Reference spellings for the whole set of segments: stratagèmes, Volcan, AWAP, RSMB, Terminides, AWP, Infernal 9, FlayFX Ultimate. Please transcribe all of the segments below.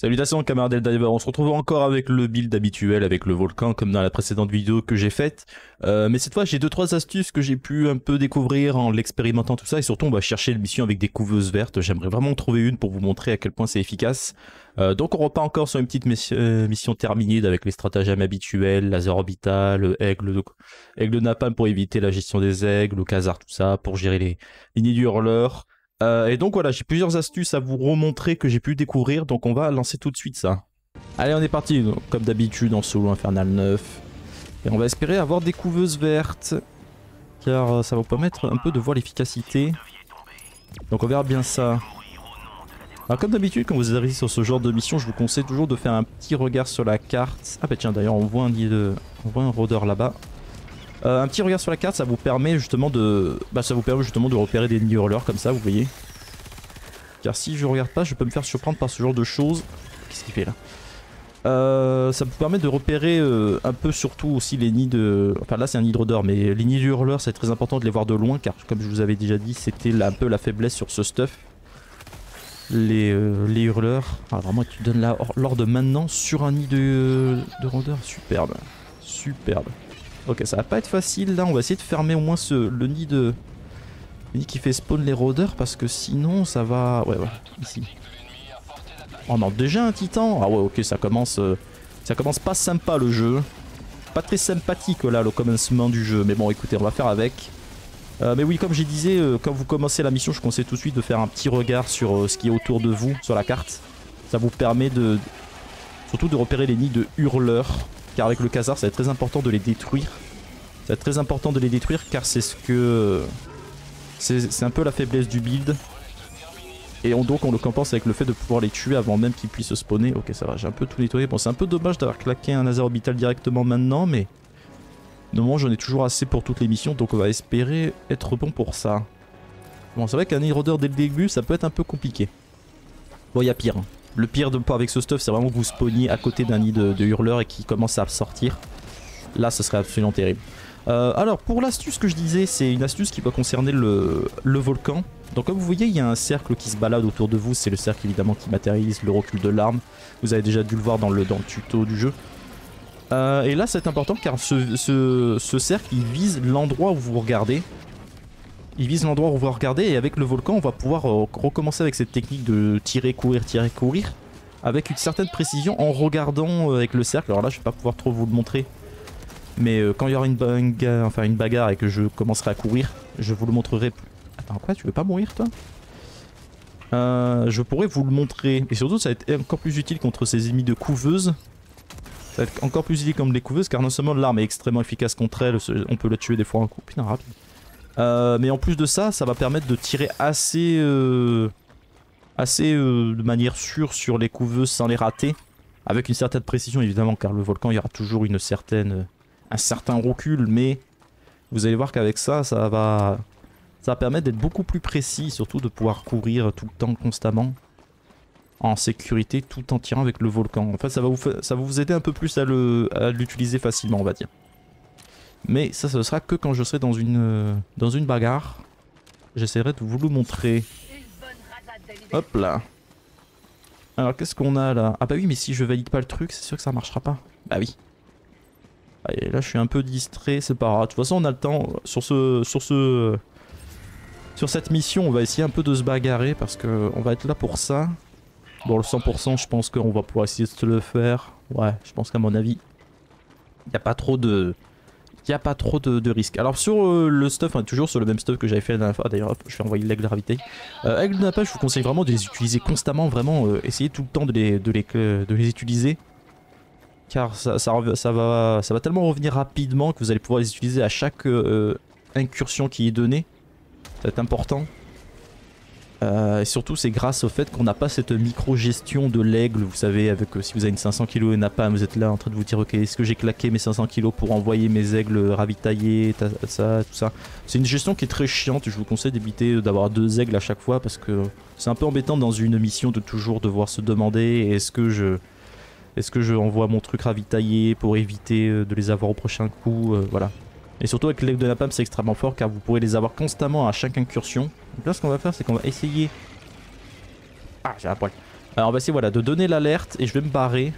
Salutations camarades Diver, on se retrouve encore avec le build habituel avec le volcan comme dans la précédente vidéo que j'ai faite. Mais cette fois j'ai 2-3 astuces que j'ai pu un peu découvrir en l'expérimentant tout ça, et surtout on va chercher les missions avec des couveuses vertes. J'aimerais vraiment trouver une pour vous montrer à quel point c'est efficace. Donc on repart encore sur une petite mission terminée avec les stratagèmes habituels, laser orbital, aigle napalm pour éviter la gestion des aigles, au casar tout ça, pour gérer les lignées du hurleur. Et donc voilà, j'ai plusieurs astuces à vous remontrer que j'ai pu découvrir, donc on va lancer tout de suite ça. Allez, on est parti, donc, comme d'habitude en solo Infernal 9. Et on va espérer avoir des couveuses vertes, car ça va vous permettre un peu de voir l'efficacité. Donc on verra bien ça. Alors comme d'habitude, quand vous arrivez sur ce genre de mission, je vous conseille toujours de faire un petit regard sur la carte. Ah bah tiens, d'ailleurs on voit un rôdeur là-bas. Un petit regard sur la carte, ça vous permet justement de repérer des hurleurs comme ça, vous voyez. Car si je regarde pas, je peux me faire surprendre par ce genre de choses. Qu'est-ce qu'il fait là? Ça vous permet de repérer un peu surtout aussi les nids de... Enfin là c'est un nid de rôdeur, mais les nids de hurleurs c'est très important de les voir de loin, car comme je vous avais déjà dit, c'était un peu la faiblesse sur ce stuff. Les hurleurs. Alors vraiment tu donnes l'ordre maintenant sur un nid de rôdeur, superbe. Superbe. Ok, ça va pas être facile là, on va essayer de fermer au moins le nid de... Le nid qui fait spawn les rôdeurs, parce que sinon ça va... Ouais, ici. Oh non, déjà un titan. Ah ouais, ok, ça commence pas sympa le jeu. Pas très sympathique là, le commencement du jeu, mais bon, écoutez, on va faire avec. Mais oui, comme je disais, quand vous commencez la mission, je conseille tout de suite de faire un petit regard sur ce qui est autour de vous, sur la carte. Ça vous permet de... Surtout de repérer les nids de hurleurs. Car avec le casar, ça va être très important de les détruire. Ça va être très important de les détruire, car c'est ce que... C'est un peu la faiblesse du build. Et donc on le compense avec le fait de pouvoir les tuer avant même qu'ils puissent se spawner. Ok, ça va, j'ai un peu tout nettoyé. Bon, c'est un peu dommage d'avoir claqué un laser orbital directement maintenant, mais... De moment, j'en ai toujours assez pour toutes les missions, donc on va espérer être bon pour ça. Bon, c'est vrai qu'un hydrodeur dès le début, ça peut être un peu compliqué. Bon, il y a pire. Le pire de pas avec ce stuff, c'est vraiment que vous spawniez à côté d'un nid de hurleurs et qui commence à sortir. Là, ce serait absolument terrible. Alors, pour l'astuce que je disais, c'est une astuce qui va concerner le volcan. Donc, comme vous voyez, il y a un cercle qui se balade autour de vous. C'est le cercle, évidemment, qui matérialise le recul de l'arme. Vous avez déjà dû le voir dans le tuto du jeu. Et là, c'est important car ce cercle, il vise l'endroit où vous regardez. Il vise l'endroit où vous regardez, et avec le volcan on va pouvoir recommencer avec cette technique de tirer, courir avec une certaine précision en regardant avec le cercle. Alors là je vais pas pouvoir trop vous le montrer, mais quand il y aura une bagarre et que je commencerai à courir, je vous le montrerai plus. Attends quoi, tu veux pas mourir toi? Je pourrais vous le montrer, et surtout ça va être encore plus utile contre ces ennemis de couveuses. Ça va être encore plus utile comme les couveuses, car non seulement l'arme est extrêmement efficace contre elle, on peut la tuer des fois en coup, putain rapide. Mais en plus de ça, ça va permettre de tirer assez de manière sûre sur les couveuses sans les rater. Avec une certaine précision évidemment, car le volcan, il y aura toujours un certain recul. Mais vous allez voir qu'avec ça, ça va permettre d'être beaucoup plus précis. Surtout de pouvoir courir tout le temps, constamment, en sécurité, tout en tirant avec le volcan. En fait, ça va vous aider un peu plus à l'utiliser facilement, on va dire. Mais ça, ce sera que quand je serai dans une bagarre. J'essaierai de vous le montrer. Hop là. Alors qu'est-ce qu'on a là? Ah bah oui, mais si je valide pas le truc, c'est sûr que ça marchera pas. Bah oui. Allez, là je suis un peu distrait, c'est pas grave. De toute façon on a le temps. Sur cette mission, on va essayer un peu de se bagarrer, parce qu'on va être là pour ça. Bon, le 100%, je pense qu'on va pouvoir essayer de se le faire. Ouais, je pense qu'à mon avis, il n'y a pas trop de... Il n'y a pas trop de risques. Alors sur le stuff, on est toujours sur le même stuff que j'avais fait la dernière fois. D'ailleurs, je vais envoyer l'aigle de gravité. Aigle de napalm, je vous conseille vraiment de les utiliser constamment. Vraiment, essayez tout le temps de les utiliser. Car ça va tellement revenir rapidement que vous allez pouvoir les utiliser à chaque incursion qui est donnée. Ça va être important. Et surtout, c'est grâce au fait qu'on n'a pas cette micro-gestion de l'aigle. Vous savez, avec si vous avez une 500 kg et napalm, vous êtes là en train de vous dire ok, est-ce que j'ai claqué mes 500 kg pour envoyer mes aigles ravitaillés, ça, tout ça. C'est une gestion qui est très chiante. Je vous conseille d'éviter d'avoir deux aigles à chaque fois, parce que c'est un peu embêtant dans une mission de toujours devoir se demander est-ce que je envoie mon truc ravitaillé pour éviter de les avoir au prochain coup, voilà. Et surtout avec l'aigle de napalm, c'est extrêmement fort, car vous pourrez les avoir constamment à chaque incursion. Donc là ce qu'on va faire, c'est qu'on va essayer... Ah, j'ai un poil. Alors on va essayer, voilà, de donner l'alerte et je vais me barrer.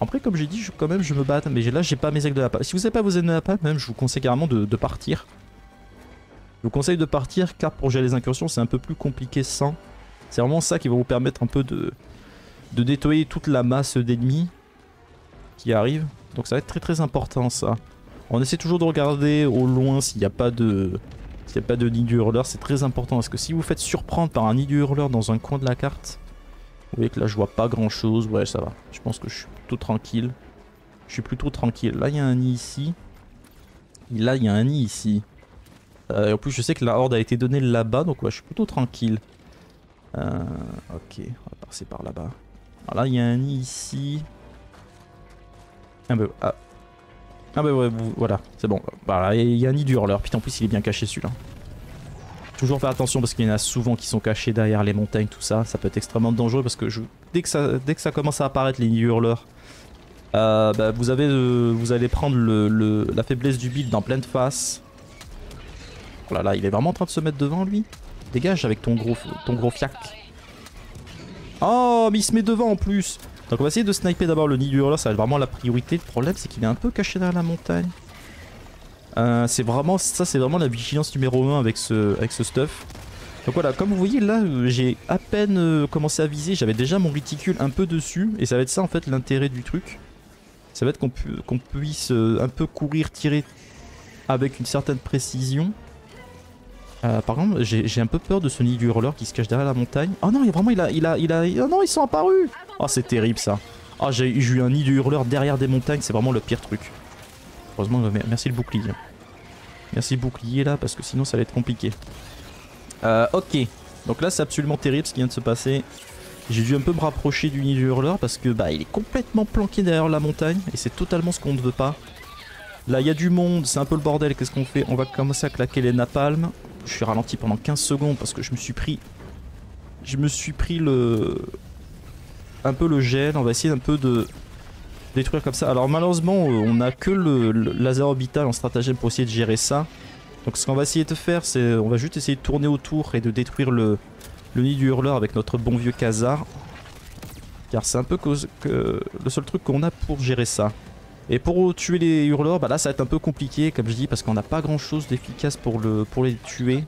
Après comme j'ai dit, quand même je me batte, mais là j'ai pas mes aigles de la pape. Si vous n'avez pas vos aigles de la pape, même je vous conseille carrément de partir. Je vous conseille de partir car pour gérer les incursions c'est un peu plus compliqué sans. C'est vraiment ça qui va vous permettre un peu de nettoyer toute la masse d'ennemis qui arrive. Donc ça va être très très important ça. On essaie toujours de regarder au loin s'il n'y a pas de... s'il n'y a pas de nid du hurleur, c'est très important parce que si vous faites surprendre par un nid du hurleur dans un coin de la carte, vous voyez que là je vois pas grand chose, ouais ça va, je pense que je suis plutôt tranquille. Je suis plutôt tranquille, là il y a un nid ici, et là il y a un nid ici. Et en plus je sais que la horde a été donnée là-bas, donc ouais je suis plutôt tranquille. Ok, on va passer par là-bas. Alors là il y a un nid ici. Ah bah ouais, voilà, c'est bon. Voilà, il y a un nid du hurleur. Putain, en plus il est bien caché celui-là. Toujours faire attention parce qu'il y en a souvent qui sont cachés derrière les montagnes, tout ça. Ça peut être extrêmement dangereux parce que dès que ça commence à apparaître les nids du hurleur, bah, vous allez prendre la faiblesse du build en pleine face. Oh là là, il est vraiment en train de se mettre devant lui. Dégage avec ton gros fiac. Oh, mais il se met devant en plus. Donc on va essayer de sniper d'abord le nid du hurleur, ça va être vraiment la priorité. Le problème c'est qu'il est un peu caché derrière la montagne. C'est vraiment ça, c'est vraiment la vigilance numéro 1 avec ce stuff. Donc voilà, comme vous voyez là, j'ai à peine commencé à viser, j'avais déjà mon réticule un peu dessus. Et ça va être ça en fait l'intérêt du truc. Ça va être qu'on puisse un peu courir, tirer avec une certaine précision. Par contre, j'ai un peu peur de ce nid du hurleur qui se cache derrière la montagne. Oh non, il y a vraiment, oh non, ils sont apparus. Oh, c'est terrible ça. Oh, j'ai eu un nid du hurleur derrière des montagnes, c'est vraiment le pire truc. Heureusement, merci le bouclier. Merci le bouclier là, parce que sinon ça allait être compliqué. Ok, donc là c'est absolument terrible ce qui vient de se passer. J'ai dû un peu me rapprocher du nid du hurleur parce que bah il est complètement planqué derrière la montagne et c'est totalement ce qu'on ne veut pas. Là, il y a du monde, c'est un peu le bordel, qu'est-ce qu'on fait? On va commencer à claquer les napalms. Je suis ralenti pendant 15 secondes parce que je me suis pris un peu le gel. On va essayer un peu de détruire comme ça. Alors malheureusement on a que le laser orbital en stratagème pour essayer de gérer ça. Donc ce qu'on va essayer de faire c'est on va juste essayer de tourner autour et de détruire le nid du hurleur avec notre bon vieux Khazar. Car c'est un peu le seul truc qu'on a pour gérer ça. Et pour tuer les hurleurs, bah là ça va être un peu compliqué comme je dis parce qu'on n'a pas grand chose d'efficace pour les tuer.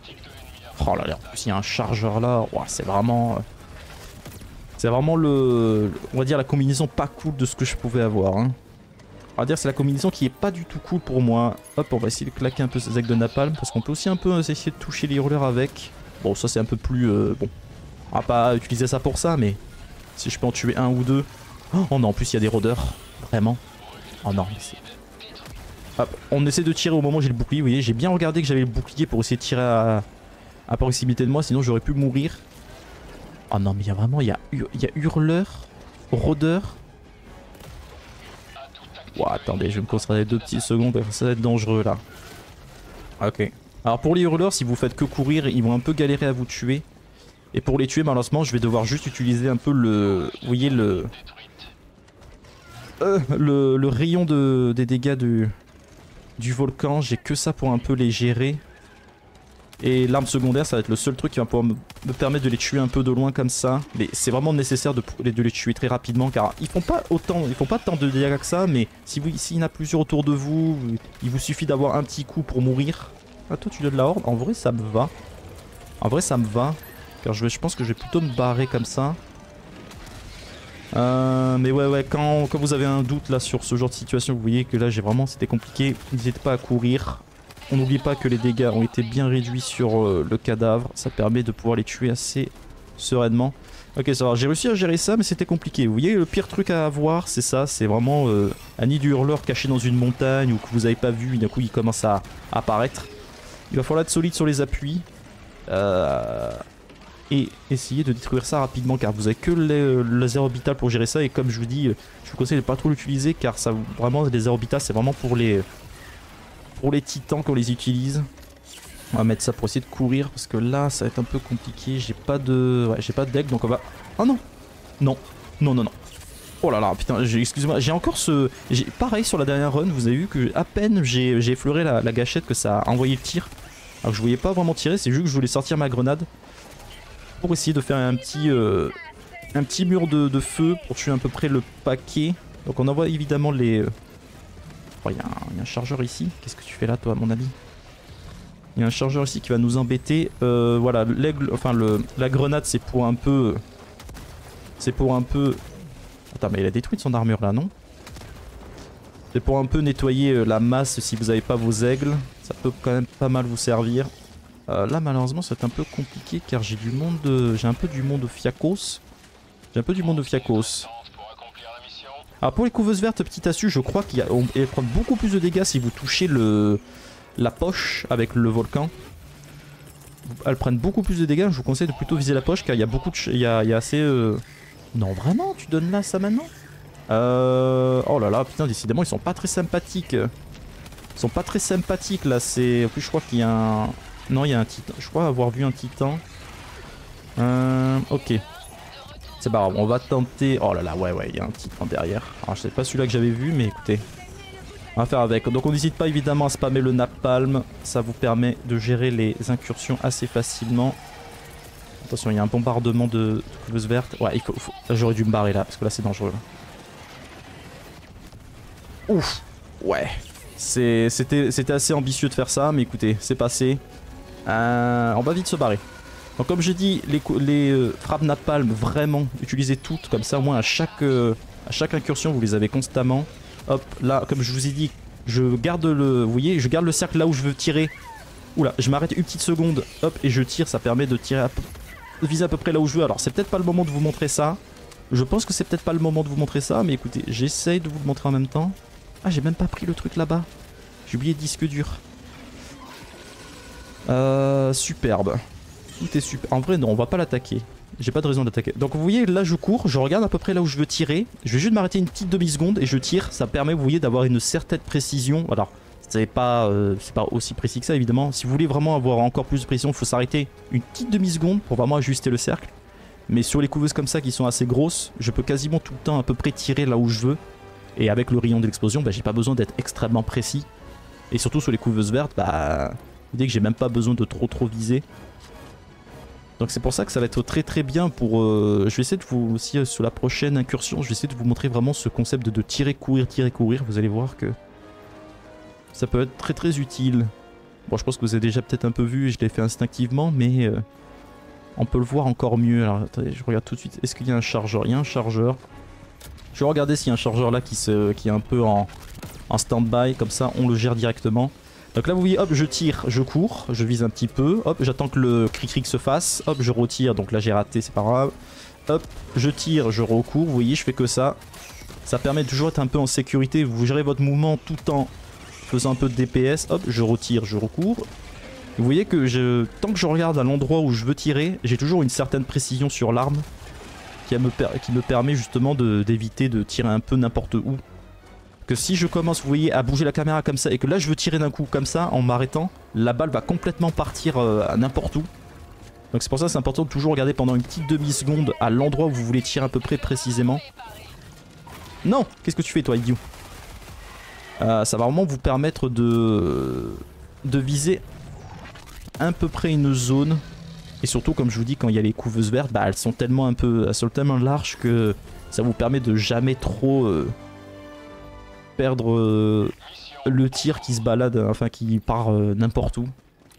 Oh là là, en plus il y a un chargeur là, wow, c'est vraiment on va dire la combinaison pas cool de ce que je pouvais avoir. Hein. On va dire c'est la combinaison qui est pas du tout cool pour moi. Hop, on va essayer de claquer un peu ces aigles de napalm parce qu'on peut aussi un peu essayer de toucher les hurleurs avec. Bon ça c'est un peu plus bon, on va pas utiliser ça pour ça mais si je peux en tuer un ou deux. Oh non, en plus il y a des rôdeurs, vraiment. Oh non, hop, on essaie de tirer au moment où j'ai le bouclier. Vous voyez, j'ai bien regardé que j'avais le bouclier pour essayer de tirer à proximité de moi, sinon j'aurais pu mourir. Oh non, mais il y a vraiment, il y a hurleur, rôdeur. Ouah, attendez, je vais me concentrer 2 petites secondes parce que ça va être dangereux là. Ok. Alors pour les hurleurs, si vous faites que courir, ils vont un peu galérer à vous tuer. Et pour les tuer, malheureusement, je vais devoir juste utiliser un peu vous voyez le rayon des dégâts du volcan, j'ai que ça pour un peu les gérer. Et l'arme secondaire, ça va être le seul truc qui va pouvoir me permettre de les tuer un peu de loin comme ça. Mais c'est vraiment nécessaire de les tuer très rapidement car ils font pas tant de dégâts que ça. Mais s'il y en a plusieurs autour de vous, il vous suffit d'avoir un petit coup pour mourir. Ah toi tu donnes la horde, en vrai ça me va. En vrai ça me va car je pense que je vais plutôt me barrer comme ça. Mais ouais quand vous avez un doute là sur ce genre de situation, vous voyez que là j'ai vraiment c'était compliqué, n'hésitez pas à courir. On n'oublie pas que les dégâts ont été bien réduits sur le cadavre, ça permet de pouvoir les tuer assez sereinement. Ok ça va, j'ai réussi à gérer ça mais c'était compliqué. Vous voyez le pire truc à avoir c'est ça, c'est vraiment un nid du hurleur caché dans une montagne ou que vous n'avez pas vu et d'un coup il commence à apparaître. Il va falloir être solide sur les appuis. Et essayez de détruire ça rapidement car vous avez que le laser orbital pour gérer ça et comme je vous dis je vous conseille de pas trop l'utiliser car ça vraiment les lasers orbitales c'est vraiment pour les titans qu'on les utilise. On va mettre ça pour essayer de courir parce que là ça va être un peu compliqué, j'ai pas de deck donc on va... Oh non non non non non. Oh là là putain excusez-moi j'ai encore ce... Pareil sur la dernière run vous avez vu que à peine j'ai effleuré la gâchette que ça a envoyé le tir. Alors que je voulais pas vraiment tirer, c'est juste que je voulais sortir ma grenade. Pour essayer de faire un petit un petit mur de feu pour tuer à peu près le paquet. Donc on envoie évidemment les... Oh, il y a un chargeur ici. Qu'est-ce que tu fais là toi à mon avis? Il y a un chargeur ici qui va nous embêter. Voilà, l'aigle, enfin la grenade c'est pour un peu... C'est pour un peu... Attends mais il a détruit son armure là non? C'est pour un peu nettoyer la masse si vous n'avez pas vos aigles. Ça peut quand même pas mal vous servir. Là malheureusement c'est un peu compliqué car j'ai du monde... J'ai un peu du monde fiacos. Ah, pour les couveuses vertes, petite astuce, je crois qu'il y a... Elles prennent beaucoup plus de dégâts si vous touchez la poche avec le volcan. Elles prennent beaucoup plus de dégâts. Je vous conseille de plutôt viser la poche car il y a beaucoup de... Il y a assez... Non, vraiment, tu donnes là ça maintenant? Oh là là, putain, décidément, ils sont pas très sympathiques. Ils sont pas très sympathiques là. C'est... En plus, je crois qu'il y a un... Non, il y a un titan. Je crois avoir vu un titan. Ok. C'est pas grave, on va tenter... Oh là là, ouais, il y a un titan derrière. Alors, je sais pas celui-là que j'avais vu, mais écoutez. On va faire avec. Donc, on n'hésite pas évidemment à spammer le napalm. Ça vous permet de gérer les incursions assez facilement. Attention, il y a un bombardement de couveuses vertes. Ouais, j'aurais dû me barrer là, parce que là, c'est dangereux. Là. Ouf. Ouais. C'était assez ambitieux de faire ça, mais écoutez, c'est passé. On va vite se barrer. Donc comme j'ai dit, les frappes napalm, vraiment, utilisez toutes, comme ça au moins à chaque incursion, vous les avez constamment. Hop, là, comme je vous ai dit, je garde le... Vous voyez, je garde le cercle là où je veux tirer. Oula, je m'arrête une petite seconde, hop, et je tire, ça permet de tirer viser à peu près là où je veux. Alors c'est peut-être pas le moment de vous montrer ça. Je pense que c'est peut-être pas le moment de vous montrer ça, mais écoutez, j'essaye de vous le montrer en même temps. Ah, j'ai même pas pris le truc là-bas. J'ai oublié le disque dur. Superbe. Tout est super. En vrai non, on va pas l'attaquer. J'ai pas de raison d'attaquer. Donc vous voyez là je cours, je regarde à peu près là où je veux tirer. Je vais juste m'arrêter une petite demi-seconde et je tire. Ça permet vous voyez d'avoir une certaine précision. Alors c'est pas aussi précis que ça évidemment. Si vous voulez vraiment avoir encore plus de précision, il faut s'arrêter une petite demi-seconde pour vraiment ajuster le cercle. Mais sur les couveuses comme ça qui sont assez grosses, je peux quasiment tout le temps à peu près tirer là où je veux. Et avec le rayon de l'explosion, bah, j'ai pas besoin d'être extrêmement précis. Et surtout sur les couveuses vertes, bah, vous voyez que j'ai même pas besoin de trop viser. Donc c'est pour ça que ça va être très bien pour... Je vais essayer de vous aussi, sur la prochaine incursion, je vais essayer de vous montrer vraiment ce concept de tirer, courir. Vous allez voir que ça peut être très utile. Bon, je pense que vous avez déjà peut-être un peu vu, je l'ai fait instinctivement, mais on peut le voir encore mieux. Alors attendez, je regarde tout de suite, est-ce qu'il y a un chargeur? Il y a un chargeur. Je vais regarder s'il y a un chargeur là qui est un peu en stand-by, comme ça on le gère directement. Donc là vous voyez, hop, je tire, je cours, je vise un petit peu, hop, j'attends que le cric-cric se fasse, hop, je retire, donc là j'ai raté, c'est pas grave. Hop, je tire, je recours, vous voyez, je fais que ça. Ça permet de toujours être un peu en sécurité, vous gérez votre mouvement tout en faisant un peu de DPS, hop, je retire, je recours. Vous voyez que tant que je regarde à l'endroit où je veux tirer, j'ai toujours une certaine précision sur l'arme qui me permet justement d'éviter de tirer un peu n'importe où. Que si je commence, vous voyez, à bouger la caméra comme ça et que là je veux tirer d'un coup comme ça en m'arrêtant, la balle va complètement partir à n'importe où. Donc c'est pour ça que c'est important de toujours regarder pendant une petite demi-seconde à l'endroit où vous voulez tirer à peu près précisément. Non, qu'est-ce que tu fais toi, idiot? Ça va vraiment vous permettre de viser à peu près une zone. Et surtout, comme je vous dis, quand il y a les couveuses vertes, bah, elles sont tellement larges que ça vous permet de jamais trop... perdre le tir qui se balade, enfin qui part n'importe où.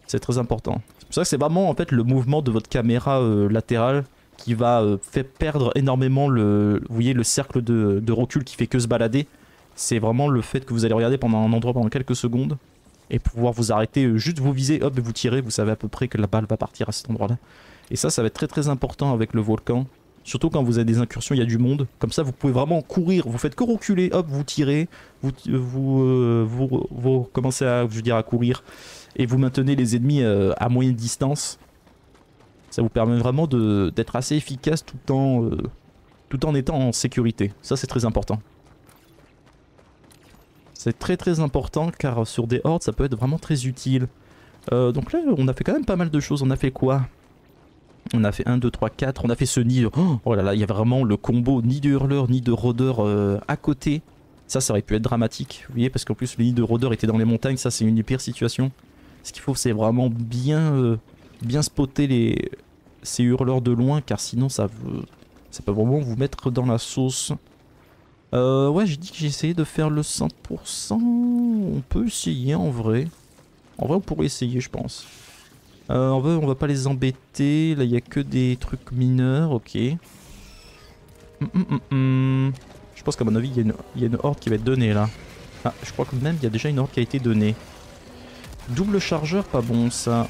C'est très important. C'est pour ça que c'est vraiment en fait le mouvement de votre caméra latérale qui va faire perdre énormément le, vous voyez, le cercle de recul qui fait que se balader. C'est vraiment le fait que vous allez regarder pendant un endroit pendant quelques secondes et pouvoir vous arrêter, juste vous viser, hop, et vous tirez. Vous savez à peu près que la balle va partir à cet endroit là. Et ça va être très important avec le volcan. Surtout quand vous avez des incursions, il y a du monde. Comme ça, vous pouvez vraiment courir. Vous faites que reculer, hop, vous tirez. Vous commencez à, je veux dire, à courir. Et vous maintenez les ennemis à moyenne distance. Ça vous permet vraiment d'être assez efficace tout en étant en sécurité. Ça, c'est très important. C'est très important car sur des hordes, ça peut être vraiment très utile. Donc là, on a fait quand même pas mal de choses. On a fait quoi ? On a fait 1, 2, 3, 4, on a fait ce nid. Oh là là, il y a vraiment le combo nid de hurleur, nid de rôdeur à côté. Ça aurait pu être dramatique, vous voyez, parce qu'en plus le nid de rôdeur était dans les montagnes, ça c'est une des pires situations. Ce qu'il faut c'est vraiment bien spotter ces hurleurs de loin, car sinon ça vous... C'est pas vraiment vous mettre dans la sauce. Ouais, j'ai dit que j'ai essayé de faire le 100%. On peut essayer en vrai. En vrai, on pourrait essayer, je pense. En vrai, on va pas les embêter. Là, il n'y a que des trucs mineurs. Ok. Je pense qu'à mon avis, il y a une horde qui va être donnée là. Ah, je crois que même il y a déjà une horde qui a été donnée. Double chargeur, pas bon ça.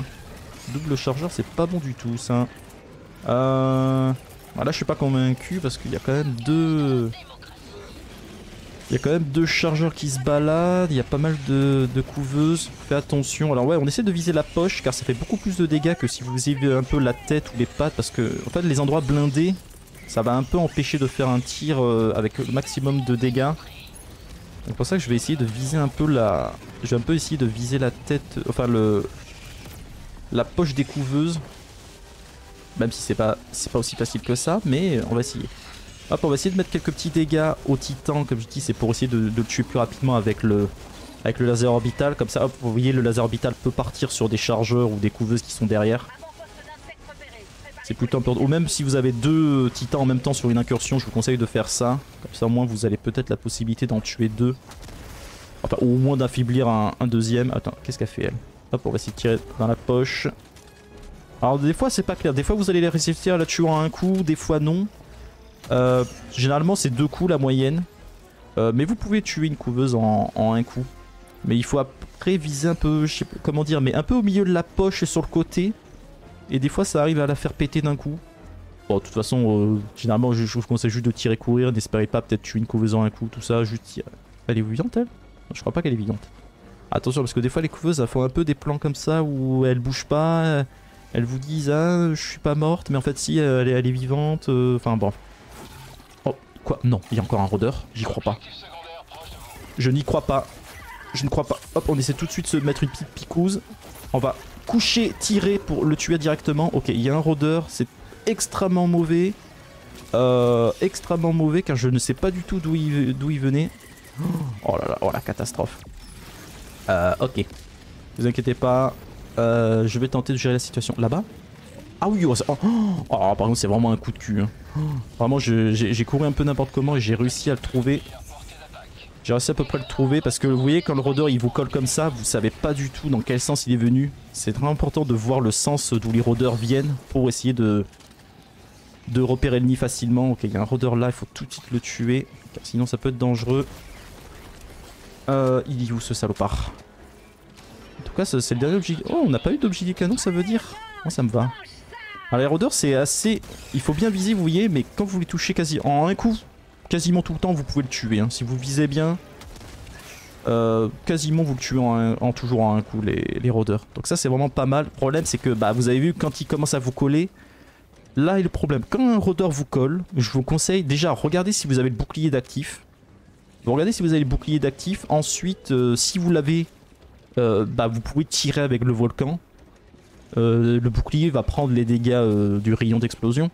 Double chargeur, c'est pas bon du tout ça. Là, je suis pas convaincu parce qu'il y a quand même deux... Il y a quand même deux chargeurs qui se baladent, il y a pas mal de couveuses, fais attention. Alors ouais, on essaie de viser la poche car ça fait beaucoup plus de dégâts que si vous visez un peu la tête ou les pattes parce que en fait les endroits blindés, ça va un peu empêcher de faire un tir avec le maximum de dégâts. C'est pour ça que je vais essayer de viser un peu la... Je vais un peu essayer de viser la tête, enfin le... la poche des couveuses. Même si c'est pas aussi facile que ça, mais on va essayer. Hop, on va essayer de mettre quelques petits dégâts au titan, comme je dis, c'est pour essayer de le tuer plus rapidement avec le laser orbital. Comme ça, hop, vous voyez, le laser orbital peut partir sur des chargeurs ou des couveuses qui sont derrière. C'est plutôt important. Ou même si vous avez deux titans en même temps sur une incursion, je vous conseille de faire ça. Comme ça, au moins, vous avez peut-être la possibilité d'en tuer deux. Enfin, ou au moins d'affaiblir un deuxième. Attends, qu'est-ce qu'elle fait, elle? Hop, on va essayer de tirer dans la poche. Alors, des fois, c'est pas clair. Des fois, vous allez les résister à la tuer en un coup, des fois, non. Généralement c'est deux coups la moyenne, mais vous pouvez tuer une couveuse en un coup. Mais il faut après viser un peu, je sais pas comment dire, mais un peu au milieu de la poche et sur le côté. Et des fois ça arrive à la faire péter d'un coup. Bon, de toute façon, généralement je vous conseille juste de tirer courir, n'espérez pas peut-être tuer une couveuse en un coup, tout ça, juste tirer. Elle est vivante, elle? Non, je crois pas qu'elle est vivante. Attention parce que des fois les couveuses elles font un peu des plans comme ça où elles bougent pas, elles vous disent ah je suis pas morte, mais en fait si elle est vivante, enfin bon. Quoi? Non, il y a encore un rôdeur, j'y crois pas. Je n'y crois pas. Je ne crois pas. Hop, on essaie tout de suite de se mettre une petite picouse. On va coucher, tirer pour le tuer directement. Ok, il y a un rôdeur, c'est extrêmement mauvais. Extrêmement mauvais car je ne sais pas du tout d'où il venait. Oh là là, oh la catastrophe. Ok. Vous inquiétez pas. Je vais tenter de gérer la situation. Là-bas? Ah oui, oh, par contre c'est vraiment un coup de cul. Hein. Vraiment j'ai couru un peu n'importe comment et j'ai réussi à le trouver. J'ai réussi à peu près à le trouver parce que vous voyez quand le rôdeur il vous colle comme ça, vous savez pas du tout dans quel sens il est venu. C'est très important de voir le sens d'où les rôdeurs viennent pour essayer de repérer le nid facilement. Ok, il y a un rôdeur là, il faut tout de suite le tuer car sinon ça peut être dangereux. Il est où ce salopard? En tout cas c'est le dernier objet... Oh, on n'a pas eu d'objet du canon, ça veut dire? Moi ça me va. Alors les rôdeurs c'est assez... Il faut bien viser, vous voyez, mais quand vous les touchez quasi... en un coup, quasiment tout le temps, vous pouvez le tuer. Hein. Si vous visez bien, quasiment vous le tuez toujours en un coup, les rôdeurs. Donc ça c'est vraiment pas mal. Le problème c'est que bah, vous avez vu, quand ils commencent à vous coller, là est le problème. Quand un rôdeur vous colle, je vous conseille déjà, regardez si vous avez le bouclier d'actif. Vous regardez si vous avez le bouclier d'actif. Ensuite, si vous l'avez, vous pouvez tirer avec le volcan. Le bouclier va prendre les dégâts du rayon d'explosion.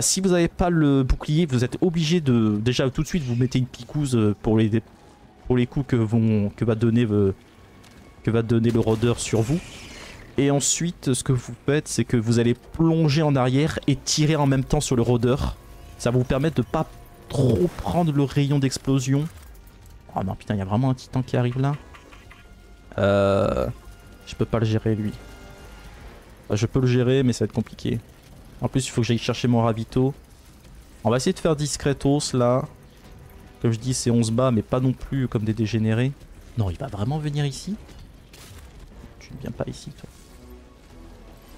Si vous n'avez pas le bouclier, vous êtes obligé de... Déjà tout de suite vous mettez une picouse pour les coups que va donner le rôdeur sur vous. Et ensuite ce que vous faites c'est que vous allez plonger en arrière et tirer en même temps sur le rôdeur. Ça va vous permettre de pas trop prendre le rayon d'explosion. Oh non putain, il y a vraiment un titan qui arrive là. Je peux pas le gérer lui. Je peux le gérer mais ça va être compliqué. En plus il faut que j'aille chercher mon ravito. On va essayer de faire discretos là. Comme je dis c'est 11 bas mais pas non plus comme des dégénérés. Non, il va vraiment venir ici? Tu ne viens pas ici toi.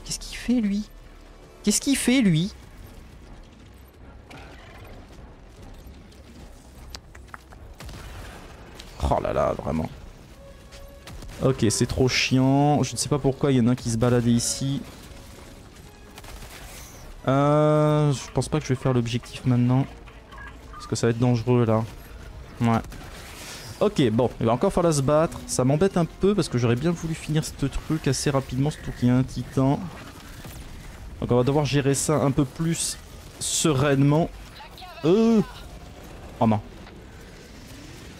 Qu'est-ce qu'il fait lui? Qu'est-ce qu'il fait lui? Oh là là, vraiment. Ok, c'est trop chiant. Je ne sais pas pourquoi il y en a un qui se baladait ici. Je pense pas que je vais faire l'objectif maintenant. Parce que ça va être dangereux là. Ouais. Ok, bon, il va encore falloir se battre. Ça m'embête un peu parce que j'aurais bien voulu finir ce truc assez rapidement, surtout qu'il y a un titan. Donc on va devoir gérer ça un peu plus sereinement. Oh non.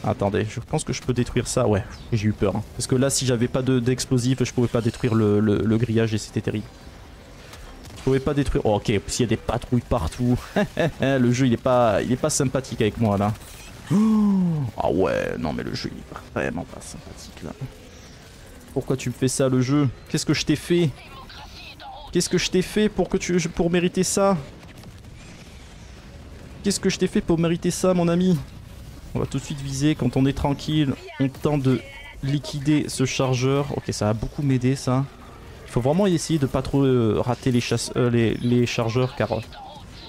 Attendez, je pense que je peux détruire ça. Ouais, j'ai eu peur. Hein. Parce que là, si j'avais pas d'explosif, je pouvais pas détruire le grillage et c'était terrible. pouvez pas détruire. Oh, ok, s'il y a des patrouilles partout. Le jeu il est pas sympathique avec moi là. Ah oh, ouais, non mais le jeu il est vraiment pas sympathique là. Pourquoi tu me fais ça le jeu? Qu'est-ce que je t'ai fait? Qu'est-ce que je t'ai fait pour que tu pour mériter ça? Qu'est-ce que je t'ai fait pour mériter ça mon ami? On va tout de suite viser quand on est tranquille. On tente de liquider ce chargeur. Ok, ça a beaucoup m'aider ça. Il faut vraiment essayer de pas trop rater les chargeurs car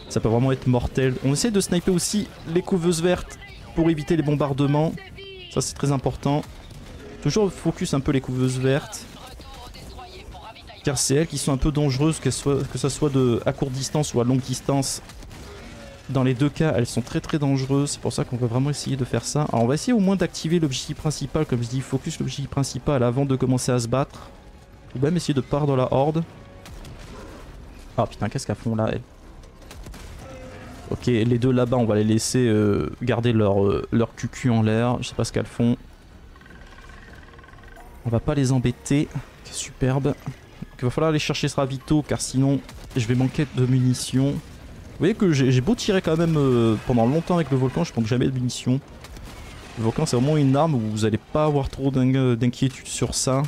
ça peut vraiment être mortel. On essaie de sniper aussi les couveuses vertes pour éviter les bombardements. Ça c'est très important. Toujours focus un peu les couveuses vertes. Car c'est elles qui sont un peu dangereuses que ça soit à courte distance ou à longue distance. Dans les deux cas, elles sont très très dangereuses. C'est pour ça qu'on va vraiment essayer de faire ça. Alors on va essayer au moins d'activer l'objectif principal. Comme je dis, focus l'objectif principal avant de commencer à se battre. Ou même essayer de part dans la horde. Ah putain, qu'est-ce qu'elles font là, elles? Ok, les deux là-bas, on va les laisser garder leur cucu en l'air. Je sais pas ce qu'elles font. On va pas les embêter. Superbe. Donc il va falloir aller chercher ce ravito car sinon je vais manquer de munitions. Vous voyez que j'ai beau tirer quand même pendant longtemps avec le volcan, je manque jamais de munitions. Le volcan c'est vraiment une arme où vous n'allez pas avoir trop d'inquiétude sur ça.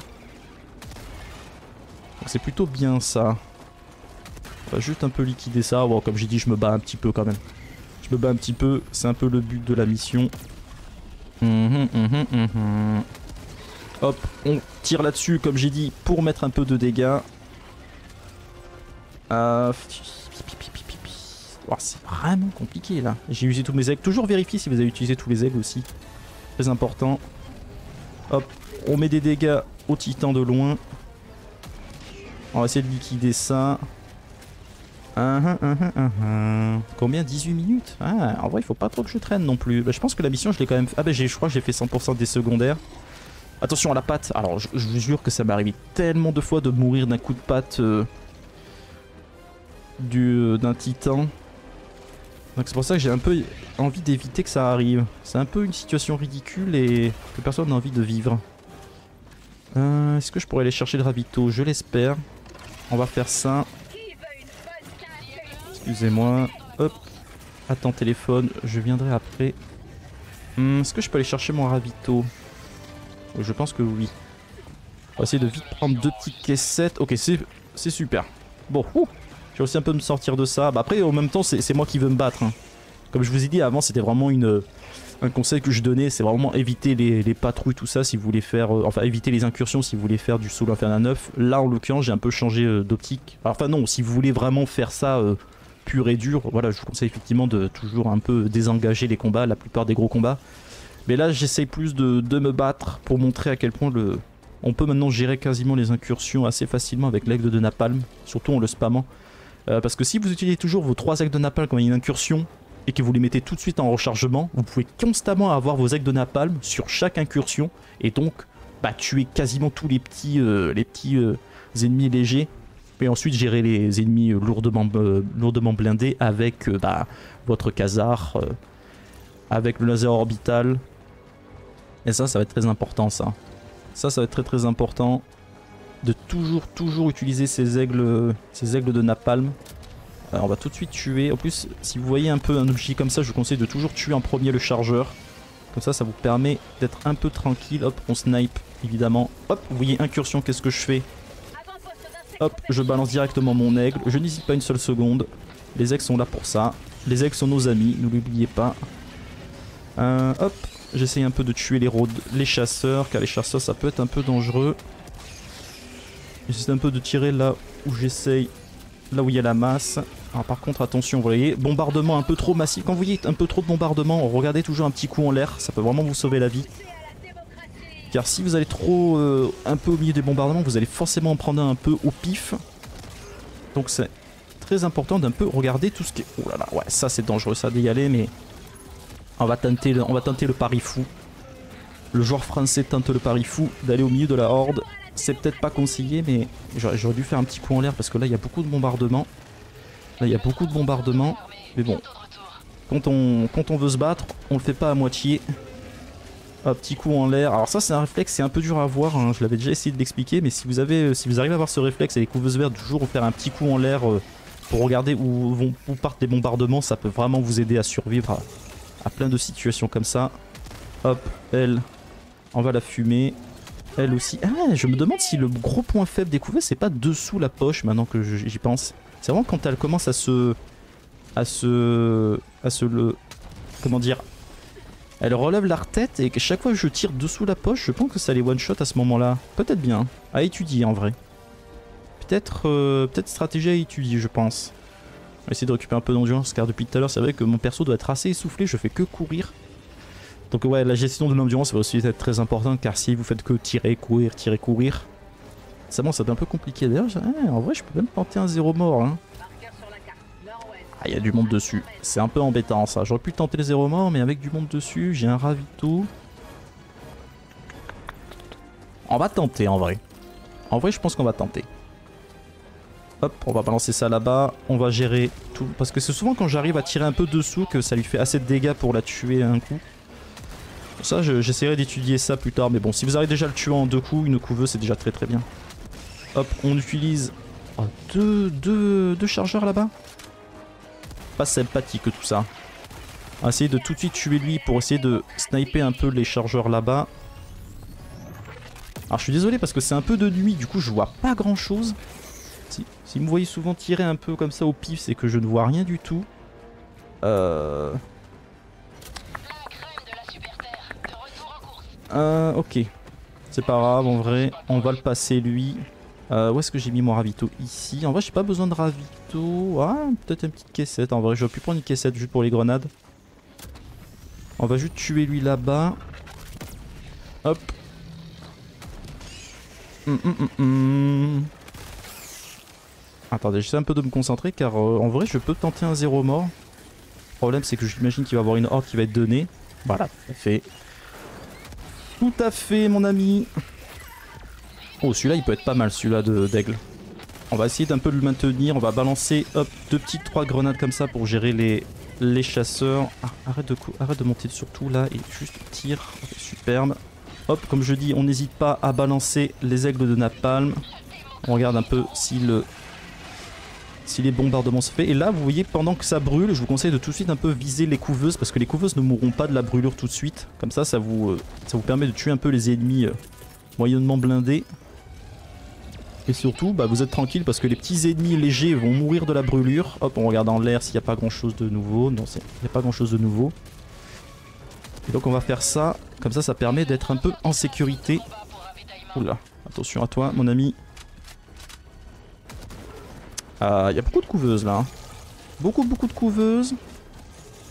C'est plutôt bien ça. On va juste un peu liquider ça. Wow, comme j'ai dit, je me bats un petit peu quand même. Je me bats un petit peu, c'est un peu le but de la mission. Hop, on tire là-dessus comme j'ai dit pour mettre un peu de dégâts. Oh, c'est vraiment compliqué là. J'ai usé tous mes aigles. Toujours vérifier si vous avez utilisé tous les aigles aussi. Très important. Hop, on met des dégâts au titan de loin. On va essayer de liquider ça. Combien? 18 minutes? Ah, en vrai, il faut pas trop que je traîne non plus. Bah, je pense que la mission, je l'ai quand même. Ah, bah, je crois que j'ai fait 100% des secondaires. Attention à la patte. Alors, je vous jure que ça m'est arrivé tellement de fois de mourir d'un coup de patte d'un titan. Donc c'est pour ça que j'ai un peu envie d'éviter que ça arrive. C'est un peu une situation ridicule et que personne n'a envie de vivre. Est-ce que je pourrais aller chercher le ravito? Je l'espère. On va faire ça. Excusez-moi. Hop. Attends téléphone, je viendrai après. Est-ce que je peux aller chercher mon ravito? Je pense que oui. On va essayer de vite prendre deux petites caissettes. Ok, c'est super. Bon, j'ai aussi un peu me sortir de ça. Bah après, en même temps, c'est moi qui veux me battre. Hein. Comme je vous ai dit avant, c'était vraiment un conseil que je donnais. C'est vraiment éviter les patrouilles, tout ça, si vous voulez faire... enfin, éviter les incursions si vous voulez faire du solo Infernal 9. Là, en l'occurrence, j'ai un peu changé d'optique. Enfin non, si vous voulez vraiment faire ça pur et dur, voilà, je vous conseille effectivement de toujours un peu désengager les combats, la plupart des gros combats. Mais là, j'essaye plus de me battre pour montrer à quel point on peut maintenant gérer quasiment les incursions assez facilement avec l'aigle de napalm, surtout en le spammant. Parce que si vous utilisez toujours vos 3 aigles de napalm quand il y a une incursion et que vous les mettez tout de suite en rechargement, vous pouvez constamment avoir vos aigles de napalm sur chaque incursion et donc bah, tuer quasiment tous les petits ennemis légers. Et ensuite gérer les ennemis lourdement blindés avec votre casar, avec le laser orbital. Et ça va être très important ça. Ça va être très très important de toujours utiliser ces aigles de napalm. Alors, on va tout de suite tuer. En plus, si vous voyez un peu un objet comme ça, je vous conseille de toujours tuer en premier le chargeur. Comme ça vous permet d'être un peu tranquille. Hop, on snipe évidemment. Hop, vous voyez incursion, qu'est-ce que je fais? Hop, je balance directement mon aigle. Je n'hésite pas une seule seconde. Les aigles sont là pour ça. Les aigles sont nos amis, ne l'oubliez pas. Hop. J'essaye un peu de tuer les chasseurs, car les chasseurs ça peut être un peu dangereux. J'essaie un peu de tirer là où j'essaye, là où il y a la masse. Alors par contre attention, vous voyez, bombardement un peu trop massif. Quand vous voyez un peu trop de bombardement, regardez toujours un petit coup en l'air, ça peut vraiment vous sauver la vie. Car si vous allez trop un peu au milieu des bombardements, vous allez forcément en prendre un peu au pif. Donc c'est très important d'un peu regarder tout ce qui est... Oh là là, ouais, ça c'est dangereux ça d'y aller, mais... On va tenter le pari fou. Le joueur français tente le pari fou d'aller au milieu de la horde. C'est peut-être pas conseillé, mais j'aurais dû faire un petit coup en l'air parce que là, il y a beaucoup de bombardements. Là, il y a beaucoup de bombardements. Mais bon, quand on veut se battre, on le fait pas à moitié. Un petit coup en l'air. Alors ça, c'est un réflexe, c'est un peu dur à voir. Hein. Je l'avais déjà essayé de l'expliquer, mais si vous arrivez à avoir ce réflexe et les couveuses vertes, toujours faire un petit coup en l'air pour regarder où partent les bombardements. Ça peut vraiment vous aider à survivre à plein de situations comme ça. Hop, elle, on va la fumer. Elle aussi. Ah, je me demande si le gros point faible découvert, c'est pas dessous la poche maintenant que j'y pense. C'est vraiment quand elle commence comment dire, elle relève la tête et que chaque fois que je tire dessous la poche, je pense que ça les one shot à ce moment-là. Peut-être bien. À étudier en vrai. Peut-être stratégie à étudier, je pense. On va essayer de récupérer un peu d'endurance car depuis tout à l'heure, c'est vrai que mon perso doit être assez essoufflé. Je fais que courir. Donc ouais, la gestion de l'endurance va aussi être très importante car si vous faites que tirer, courir, ça va être un peu compliqué. D'ailleurs, en vrai, je peux même tenter un zéro mort. Hein. Ah, il y a du monde dessus. C'est un peu embêtant ça. J'aurais pu tenter le zéro mort, mais avec du monde dessus, j'ai un ravito. On va tenter en vrai. En vrai, je pense qu'on va tenter. Hop, on va balancer ça là-bas. On va gérer tout. Parce que c'est souvent quand j'arrive à tirer un peu dessous que ça lui fait assez de dégâts pour la tuer à un coup. Ça, j'essaierai d'étudier ça plus tard, mais bon, si vous arrivez déjà à le tuer en deux coups, une couveuse, c'est déjà très très bien. Hop, on utilise deux chargeurs là-bas. Pas sympathique tout ça. On va essayer de tout de suite tuer lui pour essayer de sniper un peu les chargeurs là-bas. Alors je suis désolé parce que c'est un peu de nuit, du coup je vois pas grand chose. Si vous me voyez souvent tirer un peu comme ça au pif, c'est que je ne vois rien du tout. Ok, c'est pas grave en vrai, on va le passer lui. Où est-ce que j'ai mis mon ravito? Ici, en vrai j'ai pas besoin de ravito. Ah, peut-être une petite caissette, en vrai j'aurais pu prendre une caissette juste pour les grenades. On va juste tuer lui là-bas. Hop. Attendez, j'essaie un peu de me concentrer car en vrai je peux tenter un zéro mort. Le problème c'est que j'imagine qu'il va y avoir une horde qui va être donnée. Voilà, ça fait... Tout à fait mon ami. Oh celui-là il peut être pas mal celui-là d'aigle. On va essayer d'un peu de le maintenir. On va balancer hop trois grenades comme ça pour gérer les chasseurs. Ah, arrête de monter sur tout là et juste tire. Okay, superbe. Hop comme je dis on n'hésite pas à balancer les aigles de napalm. On regarde un peu si les bombardements se font. Et là vous voyez pendant que ça brûle je vous conseille de tout de suite un peu viser les couveuses parce que les couveuses ne mourront pas de la brûlure tout de suite. Comme ça vous permet de tuer un peu les ennemis moyennement blindés. Et surtout bah, vous êtes tranquille parce que les petits ennemis légers vont mourir de la brûlure. Hop on regarde en l'air s'il n'y a pas grand chose de nouveau. Non il n'y a pas grand chose de nouveau. Et donc on va faire ça. Comme ça ça permet d'être un peu en sécurité. Oula attention à toi mon ami. Y a beaucoup de couveuses là. Hein. Beaucoup de couveuses.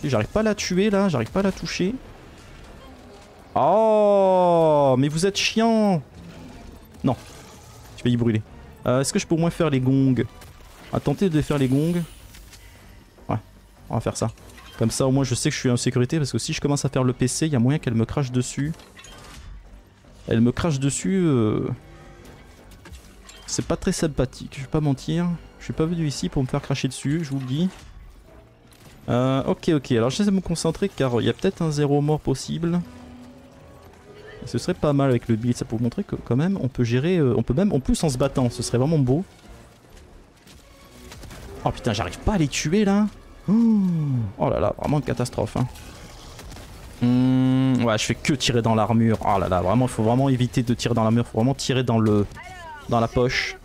J'arrive pas à la tuer là, j'arrive pas à la toucher. Oh, mais vous êtes chiant. Non, je vais y brûler. Est-ce que je peux au moins faire les gongs? On va tenter de faire les gongs. Ouais, on va faire ça. Comme ça au moins je sais que je suis en sécurité parce que si je commence à faire le PC, il y a moyen qu'elle me crache dessus. Elle me crache dessus. C'est pas très sympathique, je vais pas mentir. Je suis pas venu ici pour me faire cracher dessus, je vous le dis. Ok, alors j'essaie de me concentrer car il y a peut-être un zéro mort possible. Et ce serait pas mal avec le build, ça pour vous montrer que quand même on peut gérer, on peut même en plus en se battant, ce serait vraiment beau. Oh putain, j'arrive pas à les tuer là. Oh là là, vraiment une catastrophe. Hein. Ouais, je fais que tirer dans l'armure. Oh là là, vraiment, faut vraiment éviter de tirer dans l'armure, faut vraiment tirer dans la poche.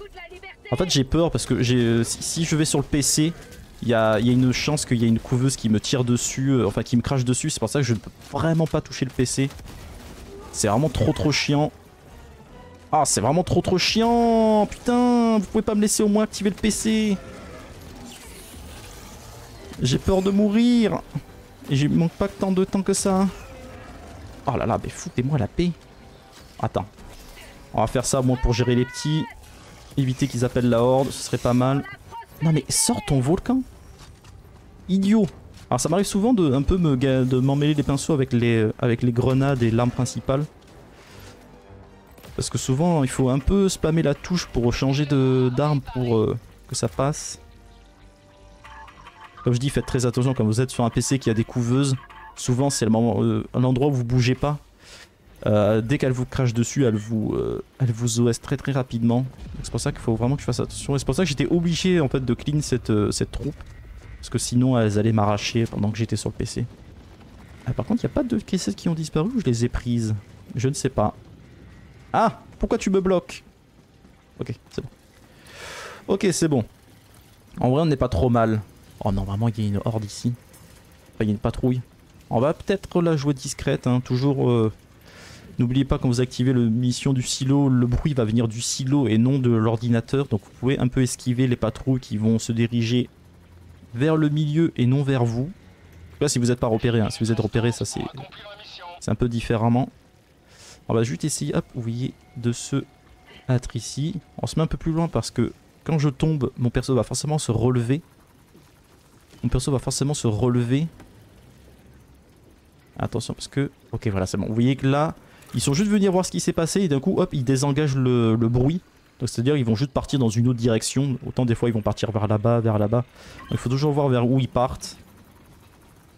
En fait j'ai peur parce que si je vais sur le PC, il y a une chance qu'il y ait une couveuse qui me tire dessus, enfin qui me crache dessus, c'est pour ça que je ne peux vraiment pas toucher le PC. C'est vraiment trop chiant. Ah c'est vraiment trop chiant. Putain, vous pouvez pas me laisser au moins activer le PC. J'ai peur de mourir. Et il manque pas tant de temps que ça. Oh là là, mais foutez-moi la paix. Attends. On va faire ça au moins pour gérer les petits. Éviter qu'ils appellent la horde, ce serait pas mal. Non mais sors ton volcan. Idiot. Alors ça m'arrive souvent de un peu m'emmêler les pinceaux avec les grenades et l'arme principale. Parce que souvent il faut un peu spammer la touche pour changer d'arme pour que ça passe. Comme je dis, faites très attention quand vous êtes sur un PC qui a des couveuses. Souvent c'est l'endroit où vous bougez pas. Dès qu'elle vous crache dessus, elle vous OS très très rapidement. C'est pour ça qu'il faut vraiment que je fasse attention. Et c'est pour ça que j'étais obligé en fait de clean cette troupe. Parce que sinon elles allaient m'arracher pendant que j'étais sur le PC. Ah, par contre il n'y a pas de caissettes qui ont disparu ou je les ai prises? Je ne sais pas. Ah, pourquoi tu me bloques? Ok, c'est bon. Ok, c'est bon. En vrai on n'est pas trop mal. Oh non, vraiment il y a une horde ici. Enfin il y a une patrouille. On va peut-être la jouer discrète, hein. Toujours... n'oubliez pas quand vous activez le mission du silo, le bruit va venir du silo et non de l'ordinateur. Donc vous pouvez un peu esquiver les patrouilles qui vont se diriger vers le milieu et non vers vous. Là si vous n'êtes pas repéré, hein. Si vous êtes repéré ça c'est un peu différemment. On va juste essayer, hop, vous voyez, de se battre ici. On se met un peu plus loin parce que quand je tombe, mon perso va forcément se relever. Mon perso va forcément se relever. Attention parce que... Ok voilà c'est bon, vous voyez que là, ils sont juste venus voir ce qui s'est passé et d'un coup hop ils désengagent le bruit. Donc c'est à dire ils vont juste partir dans une autre direction. Autant des fois ils vont partir vers là-bas, vers là-bas. Il faut toujours voir vers où ils partent.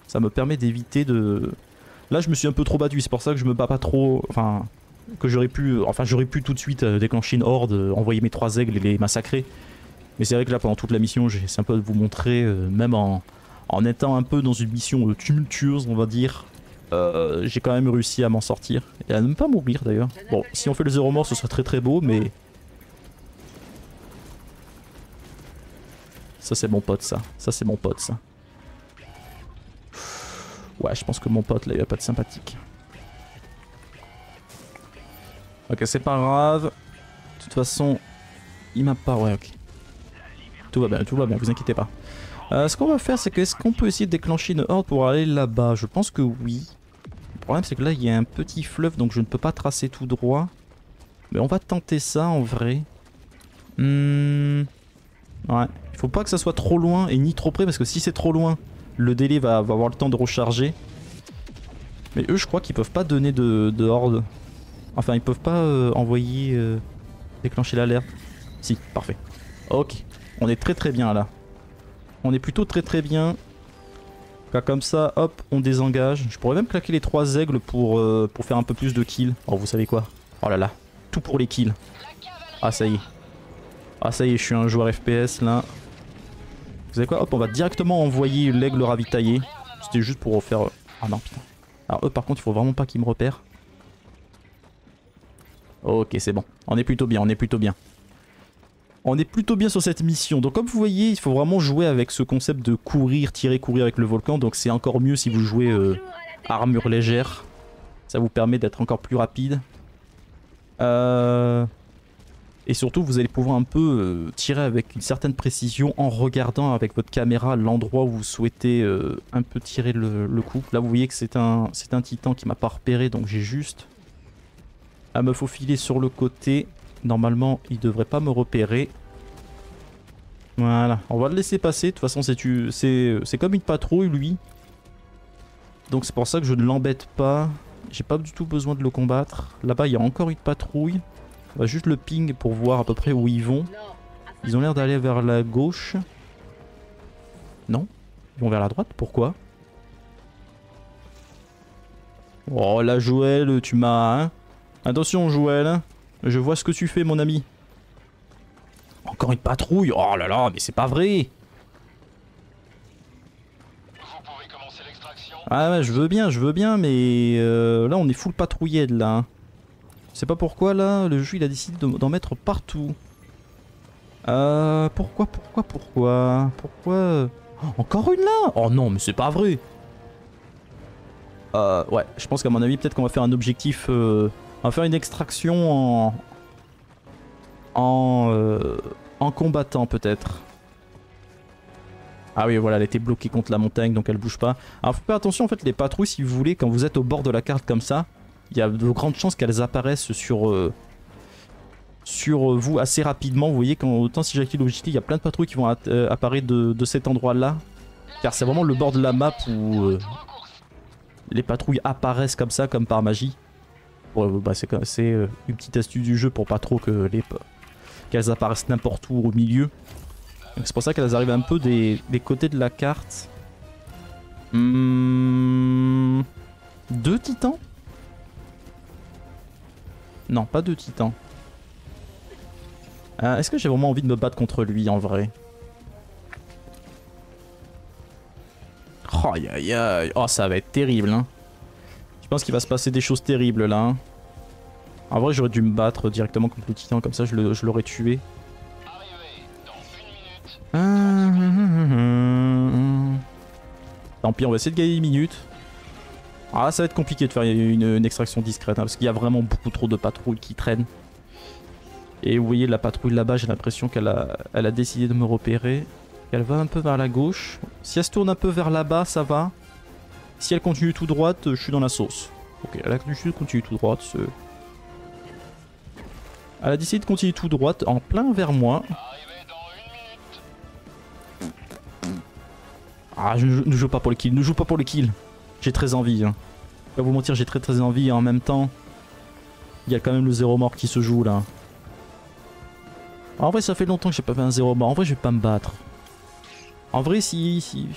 Ça me permet d'éviter de... Là je me suis un peu trop battu, c'est pour ça que je me bats pas trop... Enfin, que j'aurais pu... Enfin j'aurais pu tout de suite déclencher une horde, envoyer mes 3 aigles et les massacrer. Mais c'est vrai que là pendant toute la mission j'essaie un peu de vous montrer, même en étant un peu dans une mission tumultueuse on va dire... j'ai quand même réussi à m'en sortir et à ne pas mourir d'ailleurs. Bon, si on fait le zéro mort ce serait très très beau mais... Ça c'est mon pote ça, ça c'est mon pote ça. Ouais je pense que mon pote là il va pas être sympathique. Ok c'est pas grave. De toute façon il m'a pas... Ouais ok. Tout va bien, vous inquiétez pas. Ce qu'on va faire c'est que est-ce qu'on peut essayer de déclencher une horde pour aller là-bas? Je pense que oui. Le problème c'est que là il y a un petit fleuve donc je ne peux pas tracer tout droit. Mais on va tenter ça en vrai. Ouais. Il faut pas que ça soit trop loin et ni trop près parce que si c'est trop loin, le délai va avoir le temps de recharger. Mais eux je crois qu'ils peuvent pas donner de horde. Enfin ils peuvent pas envoyer... déclencher l'alerte. Si, parfait. Ok, on est très très bien là. On est plutôt très très bien. Là, comme ça, hop, on désengage. Je pourrais même claquer les 3 aigles pour faire un peu plus de kills. Oh, vous savez quoi? Oh là là, tout pour les kills. Ah, ça y est. Ah, ça y est, je suis un joueur FPS, là. Vous savez quoi? Hop, on va directement envoyer l'aigle ravitaillé. C'était juste pour refaire... Ah non, putain. Alors eux, par contre, il faut vraiment pas qu'ils me repèrent. Ok, c'est bon. On est plutôt bien, on est plutôt bien. On est plutôt bien sur cette mission. Donc comme vous voyez, il faut vraiment jouer avec ce concept de courir, tirer, courir avec le volcan. Donc c'est encore mieux si vous jouez armure légère. Ça vous permet d'être encore plus rapide. Et surtout, vous allez pouvoir un peu tirer avec une certaine précision en regardant avec votre caméra l'endroit où vous souhaitez un peu tirer le coup. Là, vous voyez que c'est un titan qui m'a pas repéré, donc j'ai juste à me faufiler sur le côté. Normalement, il devrait pas me repérer. Voilà, on va le laisser passer. De toute façon, c'est comme une patrouille, lui. Donc c'est pour ça que je ne l'embête pas. J'ai pas du tout besoin de le combattre. Là-bas, il y a encore une patrouille. On va juste le ping pour voir à peu près où ils vont. Ils ont l'air d'aller vers la gauche. Non, ils vont vers la droite. Pourquoi? Oh là, Joël, tu m'as... Hein, attention, Joël. Je vois ce que tu fais, mon ami. Encore une patrouille? Oh là là, mais c'est pas vrai. Vous pouvez commencer l'extraction. Ah ouais, je veux bien, mais là on est full patrouillé de là. Je sais pas pourquoi là, le jeu il a décidé d'en mettre partout. Pourquoi encore une là? Oh non, mais c'est pas vrai. Ouais, je pense qu'à mon avis, peut-être qu'on va faire un objectif... On va faire une extraction en combattant peut-être. Ah oui voilà, elle était bloquée contre la montagne donc elle bouge pas. Alors faut faire attention en fait les patrouilles si vous voulez, quand vous êtes au bord de la carte comme ça, il y a de grandes chances qu'elles apparaissent sur vous assez rapidement. Vous voyez quand autant si j'active l'objectif, il y a plein de patrouilles qui vont apparaître de cet endroit là. Car c'est vraiment le bord de la map où les patrouilles apparaissent comme ça, comme par magie. Bah c'est une petite astuce du jeu pour pas trop qu'elles apparaissent n'importe où au milieu. C'est pour ça qu'elles arrivent un peu des côtés de la carte. 2 titans? Non, pas de titan. Est-ce que j'ai vraiment envie de me battre contre lui en vrai? Oh, yeah, yeah. Oh, ça va être terrible, hein. Je pense qu'il va se passer des choses terribles là. Hein. En vrai, j'aurais dû me battre directement contre le titan, comme ça je l'aurais tué. Tant pis, on va essayer de gagner une minute. Ah, ça va être compliqué de faire une extraction discrète, hein, parce qu'il y a vraiment beaucoup trop de patrouilles qui traînent. Et vous voyez la patrouille là-bas, j'ai l'impression qu'elle a décidé de me repérer. Elle va un peu vers la gauche. Si elle se tourne un peu vers là-bas, ça va. Si elle continue tout droite, je suis dans la sauce. Ok, elle a continué tout droite. Elle a décidé de continuer tout droite en plein vers moi. Ah, je ne joue pas pour le kill, ne joue pas pour le kill. J'ai très envie. Hein. Je vais vous mentir, j'ai très envie. Et en même temps, il y a quand même le 0 mort qui se joue là. En vrai, ça fait longtemps que j'ai pas fait un 0 mort. En vrai, je vais pas me battre. En vrai, si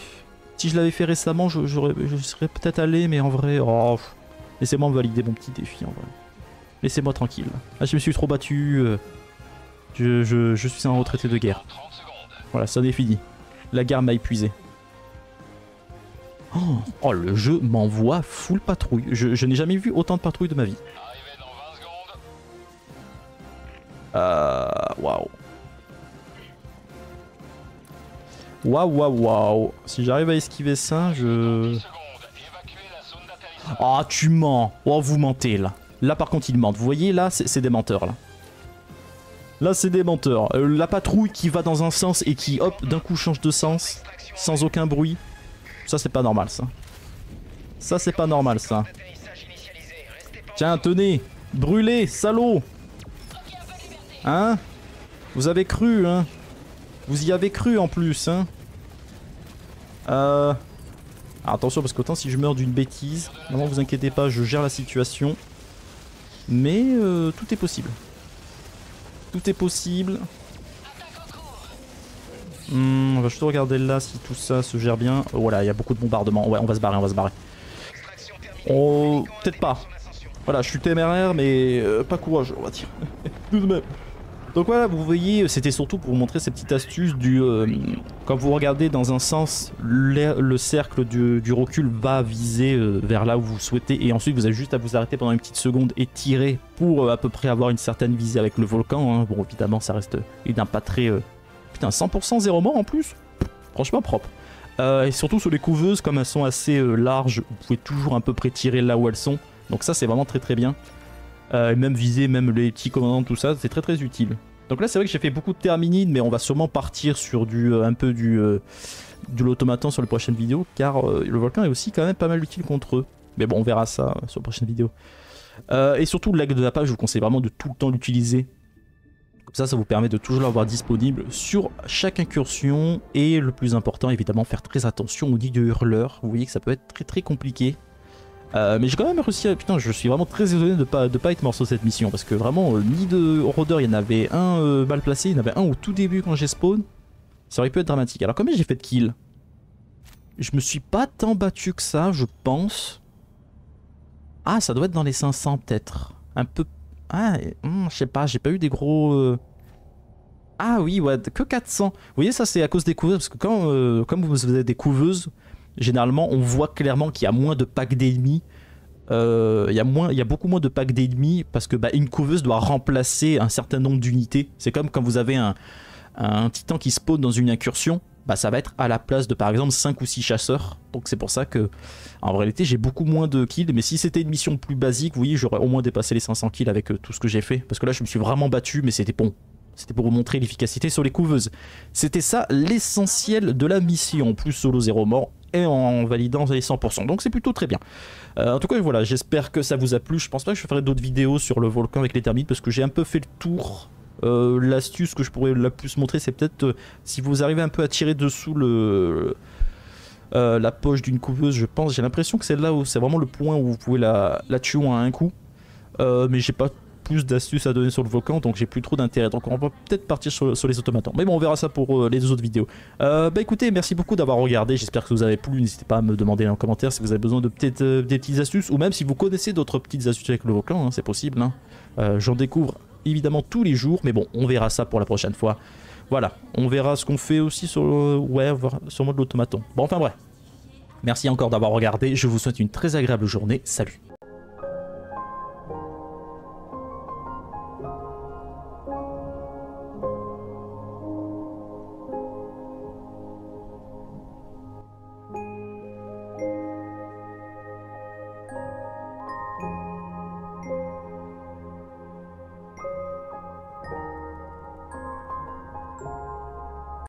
je l'avais fait récemment, je serais peut-être allé. Mais en vrai, oh, laissez-moi valider mon petit défi en vrai. Laissez-moi tranquille. Là, je me suis trop battu. Je suis un retraité de guerre. Voilà, ça en est fini. La guerre m'a épuisé. Oh, le jeu m'envoie full patrouille. Je n'ai jamais vu autant de patrouilles de ma vie. Waouh. Waouh, waouh, waouh. Si j'arrive à esquiver ça, je... Ah, oh, tu mens. Oh, vous mentez, là. Là, par contre, ils mentent. Vous voyez, là, c'est des menteurs, là. Là, c'est des menteurs. La patrouille qui va dans un sens et qui, hop, d'un coup, change de sens. Sans aucun bruit. Ça c'est pas normal ça. Ça c'est pas normal ça. Tiens, tenez. Brûlez, salaud. Hein? Vous avez cru, hein? Vous y avez cru en plus, hein? Attention parce qu'autant si je meurs d'une bêtise, vraiment vous inquiétez pas, je gère la situation. Mais tout est possible. Tout est possible. On va juste regarder là si tout ça se gère bien. Voilà, il y a beaucoup de bombardements. Ouais, on va se barrer, on va se barrer. Oh, peut-être pas. Voilà, je suis téméraire, mais pas courage, on va dire. Tout de même. Donc voilà, vous voyez, c'était surtout pour vous montrer cette petite astuce du... quand vous regardez dans un sens, le cercle du recul va viser vers là où vous souhaitez. Et ensuite, vous avez juste à vous arrêter pendant une petite seconde et tirer pour à peu près avoir une certaine visée avec le volcan. Hein. Bon, évidemment, ça reste d'un pas très... Putain, 100% zéro mort en plus, franchement propre. Et surtout sur les couveuses, comme elles sont assez larges, vous pouvez toujours à peu près tirer là où elles sont. Donc ça c'est vraiment très très bien. Et même viser, même les petits commandants, tout ça, c'est très très utile. Donc là c'est vrai que j'ai fait beaucoup de therminides, mais on va sûrement partir sur un peu de l'automaton sur les prochaines vidéos. Car le volcan est aussi quand même pas mal utile contre eux. Mais bon, on verra ça sur les prochaines vidéos. Et surtout l'aigle de la page, je vous conseille vraiment de tout le temps l'utiliser. Comme ça, ça vous permet de toujours l'avoir disponible sur chaque incursion. Et le plus important, évidemment, faire très attention au nid de hurleur. Vous voyez que ça peut être très très compliqué. Mais j'ai quand même réussi à... Putain, je suis vraiment très étonné de ne pas être mort sur cette mission. Parce que vraiment, le nid de rôdeur, il y en avait un mal placé. Il y en avait un au tout début quand j'ai spawn. Ça aurait pu être dramatique. Alors combien j'ai fait de kills? Je me suis pas tant battu que ça, je pense. Ah, ça doit être dans les 500 peut-être. Un peu plus. Ah, je sais pas, j'ai pas eu des gros... Ah oui, ouais, que 400. Vous voyez, ça c'est à cause des couveuses, parce que quand comme vous avez des couveuses, généralement on voit clairement qu'il y a moins de packs d'ennemis. Il y a beaucoup moins de packs d'ennemis, parce que bah, une couveuse doit remplacer un certain nombre d'unités. C'est comme quand vous avez un titan qui spawn dans une incursion, bah, ça va être à la place de par exemple 5 ou 6 chasseurs. Donc c'est pour ça que, en réalité, j'ai beaucoup moins de kills. Mais si c'était une mission plus basique, vous voyez, j'aurais au moins dépassé les 500 kills avec tout ce que j'ai fait. Parce que là, je me suis vraiment battu, mais c'était bon. C'était pour vous montrer l'efficacité sur les couveuses. C'était ça l'essentiel de la mission, plus solo 0 mort et en validant les 100%. Donc c'est plutôt très bien. En tout cas, voilà, j'espère que ça vous a plu. Je pense pas que je ferai d'autres vidéos sur le volcan avec les termites, parce que j'ai un peu fait le tour. L'astuce que je pourrais la plus montrer, c'est peut-être si vous arrivez un peu à tirer dessous la poche d'une couveuse, je pense. J'ai l'impression que c'est là où c'est vraiment le point où vous pouvez la tuer à un coup. Mais j'ai pas plus d'astuces à donner sur le volcan, donc j'ai plus trop d'intérêt. Donc on va peut-être partir sur les automatons. Mais bon, on verra ça pour les deux autres vidéos. Bah écoutez, merci beaucoup d'avoir regardé. J'espère que ça vous avez plu. N'hésitez pas à me demander en commentaire si vous avez besoin de peut-être des petites astuces. Ou même si vous connaissez d'autres petites astuces avec le volcan, hein, c'est possible. Hein. J'en découvre évidemment tous les jours. Mais bon, on verra ça pour la prochaine fois. Voilà, on verra ce qu'on fait aussi sur le... Ouais, sûrement de l'automaton. Bon, enfin bref. Merci encore d'avoir regardé. Je vous souhaite une très agréable journée. Salut.